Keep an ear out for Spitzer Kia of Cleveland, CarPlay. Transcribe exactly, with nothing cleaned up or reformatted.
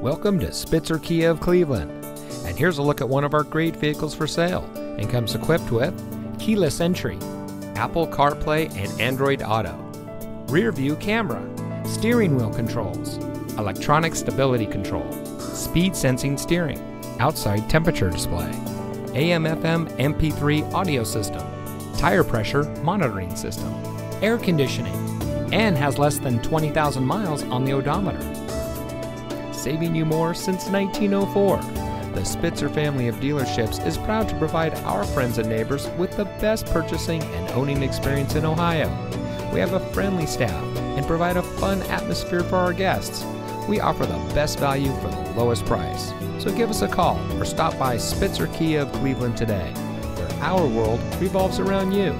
Welcome to Spitzer Kia of Cleveland, and here's a look at one of our great vehicles for sale, and comes equipped with keyless entry, Apple CarPlay and Android Auto, rear view camera, steering wheel controls, electronic stability control, speed sensing steering, outside temperature display, A M F M M P three audio system, tire pressure monitoring system, air conditioning, and has less than twenty thousand miles on the odometer. Saving you more since nineteen oh four. The Spitzer family of dealerships is proud to provide our friends and neighbors with the best purchasing and owning experience in Ohio. We have a friendly staff and provide a fun atmosphere for our guests. We offer the best value for the lowest price. So give us a call or stop by Spitzer Kia of Cleveland today, where our world revolves around you.